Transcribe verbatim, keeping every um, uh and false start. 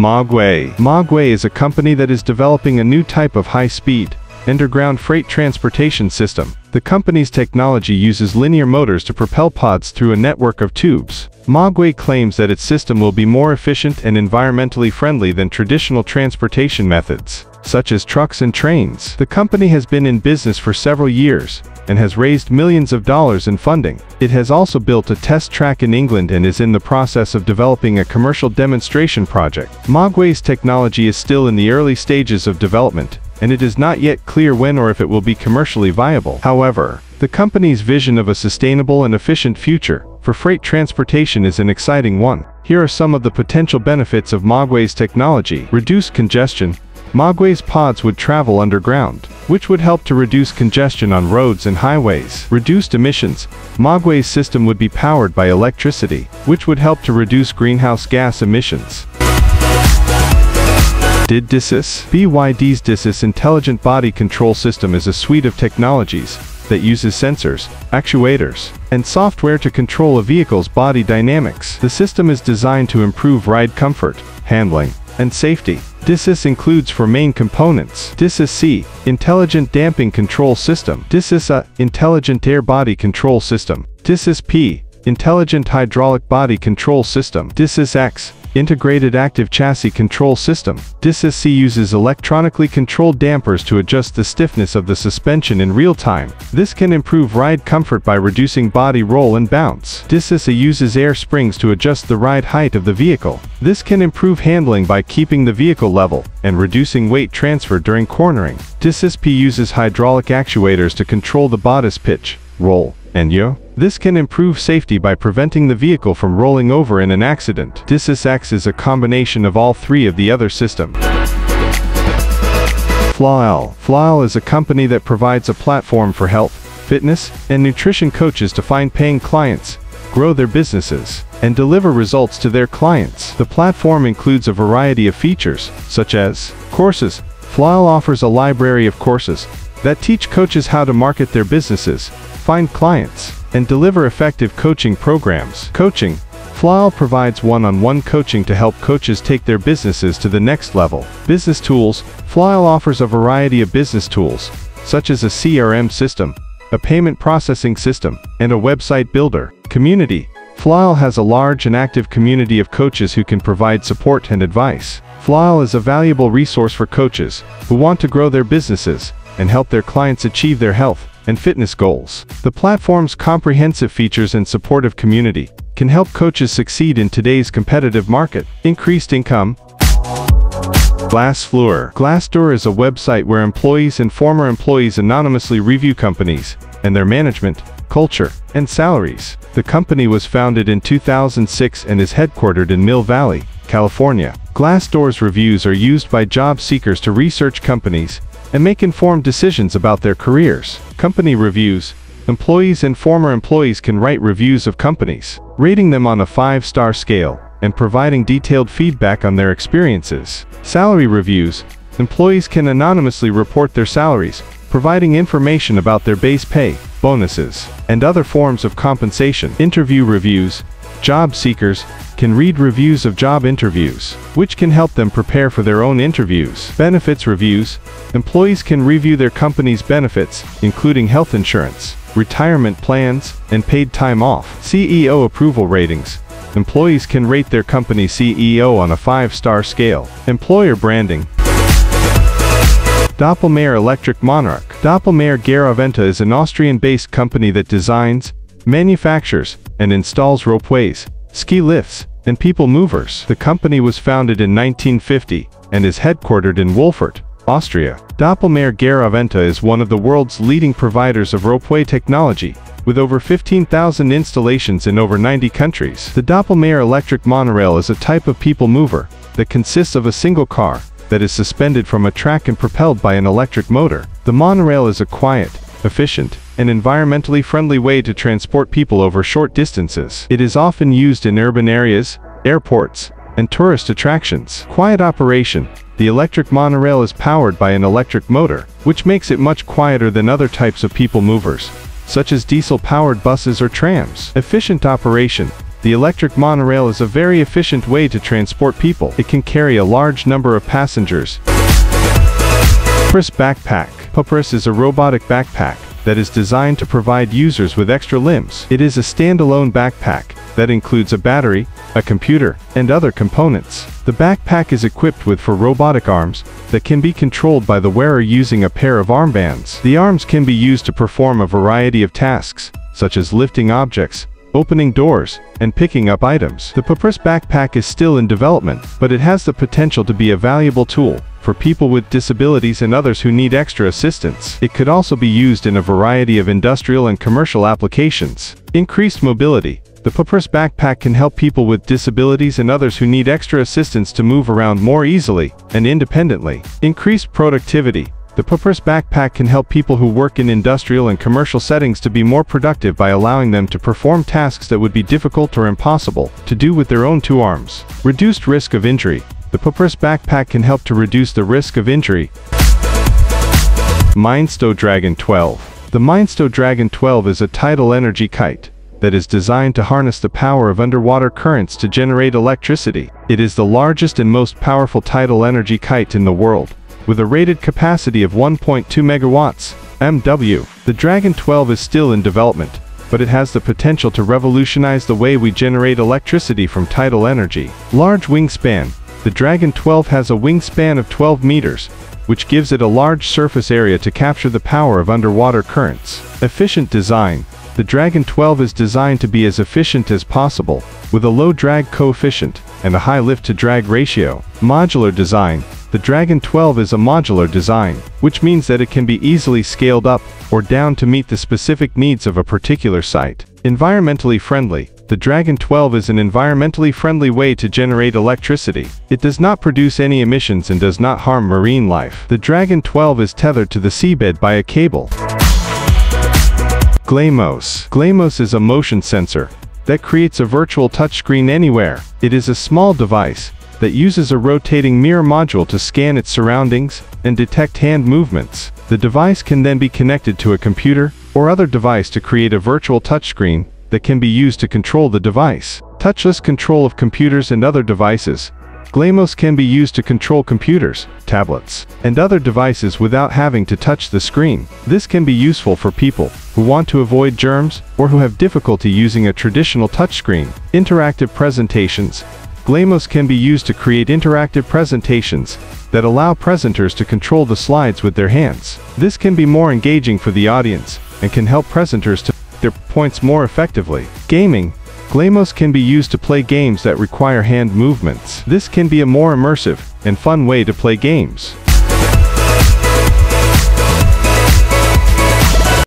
Magway. Magway is a company that is developing a new type of high-speed, underground freight transportation system. The company's technology uses linear motors to propel pods through a network of tubes. Magway claims that its system will be more efficient and environmentally friendly than traditional transportation methods, such as trucks and trains. The company has been in business for several years and has raised millions of dollars in funding. It has also built a test track in England and is in the process of developing a commercial demonstration project. Magway's technology is still in the early stages of development, and it is not yet clear when or if it will be commercially viable. However, the company's vision of a sustainable and efficient future for freight transportation is an exciting one. Here are some of the potential benefits of Magway's technology. Reduce congestion. Magway's pods would travel underground, which would help to reduce congestion on roads and highways. Reduced emissions. Magway's system would be powered by electricity, which would help to reduce greenhouse gas emissions. B Y D DiSus. B Y D's DiSus Intelligent Body Control System is a suite of technologies that uses sensors, actuators, and software to control a vehicle's body dynamics. The system is designed to improve ride comfort, handling, and safety. DiSus includes four main components: DiSus-C, Intelligent Damping Control System; DiSus-A, Intelligent Air Body Control System; DiSus-P, Intelligent Hydraulic Body Control System; DiSus-X, Integrated Active Chassis Control System. DiSus-C uses electronically controlled dampers to adjust the stiffness of the suspension in real time. This can improve ride comfort by reducing body roll and bounce. DiSus-A uses air springs to adjust the ride height of the vehicle. This can improve handling by keeping the vehicle level and reducing weight transfer during cornering. DiSus-P uses hydraulic actuators to control the body's pitch, roll, and yaw. This can improve safety by preventing the vehicle from rolling over in an accident. DiSus-X is a combination of all three of the other systems. F L A L. F L A L is a company that provides a platform for health, fitness, and nutrition coaches to find paying clients, grow their businesses, and deliver results to their clients. The platform includes a variety of features, such as courses. F L A L offers a library of courses that teach coaches how to market their businesses, find clients, and deliver effective coaching programs. Coaching. F L A L provides one-on-one coaching to help coaches take their businesses to the next level. Business tools. F L A L offers a variety of business tools, such as a C R M system, a payment processing system, and a website builder. Community. F L A L has a large and active community of coaches who can provide support and advice. F L A L is a valuable resource for coaches who want to grow their businesses and help their clients achieve their health and fitness goals. The platform's comprehensive features and supportive community can help coaches succeed in today's competitive market. Increased income. Glassdoor. Glassdoor is a website where employees and former employees anonymously review companies and their management, culture, and salaries. The company was founded in two thousand six and is headquartered in Mill Valley, California. Glassdoor's reviews are used by job seekers to research companies and make informed decisions about their careers. Company reviews. Employees and former employees can write reviews of companies, rating them on a five-star scale, and providing detailed feedback on their experiences. Salary reviews. Employees can anonymously report their salaries, providing information about their base pay, bonuses, and other forms of compensation. Interview reviews. Job seekers can read reviews of job interviews, which can help them prepare for their own interviews. Benefits reviews. Employees can review their company's benefits, including health insurance, retirement plans, and paid time off. C E O approval ratings. Employees can rate their company's C E O on a five-star scale. Employer branding. Doppelmayr Electric Monorack. Doppelmayr Garaventa is an Austrian-based company that designs, manufactures, and installs ropeways, ski lifts, and people movers. The company was founded in nineteen fifty and is headquartered in Wolfurt, Austria. Doppelmayr Garaventa is one of the world's leading providers of ropeway technology, with over fifteen thousand installations in over ninety countries. The Doppelmayr Electric Monorail is a type of people mover that consists of a single car that is suspended from a track and propelled by an electric motor. The monorail is a quiet, efficient, and environmentally friendly way to transport people over short distances. It is often used in urban areas, airports, and tourist attractions. Quiet operation. The electric monorail is powered by an electric motor, which makes it much quieter than other types of people movers, such as diesel-powered buses or trams. Efficient operation. The electric monorail is a very efficient way to transport people. It can carry a large number of passengers. PAPRAS Backpack. PAPRAS is a robotic backpack that is designed to provide users with extra limbs. It is a standalone backpack that includes a battery, a computer, and other components. The backpack is equipped with four robotic arms that can be controlled by the wearer using a pair of armbands. The arms can be used to perform a variety of tasks, such as lifting objects, opening doors, and picking up items. The PAPRAS backpack is still in development, but it has the potential to be a valuable tool for people with disabilities and others who need extra assistance. It could also be used in a variety of industrial and commercial applications. Increased mobility. The PAPRAS backpack can help people with disabilities and others who need extra assistance to move around more easily and independently. Increased productivity. The PAPRAS backpack can help people who work in industrial and commercial settings to be more productive by allowing them to perform tasks that would be difficult or impossible to do with their own two arms. Reduced risk of injury. The PAPRAS backpack can help to reduce the risk of injury. Minesto Dragon twelve. The Minesto Dragon twelve is a tidal energy kite that is designed to harness the power of underwater currents to generate electricity. It is the largest and most powerful tidal energy kite in the world, with a rated capacity of one point two megawatts M W. The Dragon twelve is still in development, but it has the potential to revolutionize the way we generate electricity from tidal energy. Large wingspan. The Dragon twelve has a wingspan of twelve meters, which gives it a large surface area to capture the power of underwater currents. Efficient design. The Dragon twelve is designed to be as efficient as possible, with a low drag coefficient and a high lift-to-drag ratio. Modular design. The Dragon twelve is a modular design, which means that it can be easily scaled up or down to meet the specific needs of a particular site. Environmentally friendly. The Dragon twelve is an environmentally friendly way to generate electricity. It does not produce any emissions and does not harm marine life. The Dragon twelve is tethered to the seabed by a cable. Glamos. Glamos is a motion sensor that creates a virtual touchscreen anywhere. It is a small device that uses a rotating mirror module to scan its surroundings and detect hand movements. The device can then be connected to a computer or other device to create a virtual touchscreen that can be used to control the device. Touchless control of computers and other devices. Glamos can be used to control computers, tablets, and other devices without having to touch the screen. This can be useful for people who want to avoid germs or who have difficulty using a traditional touchscreen. Interactive presentations. Glamos can be used to create interactive presentations that allow presenters to control the slides with their hands. This can be more engaging for the audience and can help presenters to their points more effectively. Gaming. Glamos can be used to play games that require hand movements. This can be a more immersive and fun way to play games.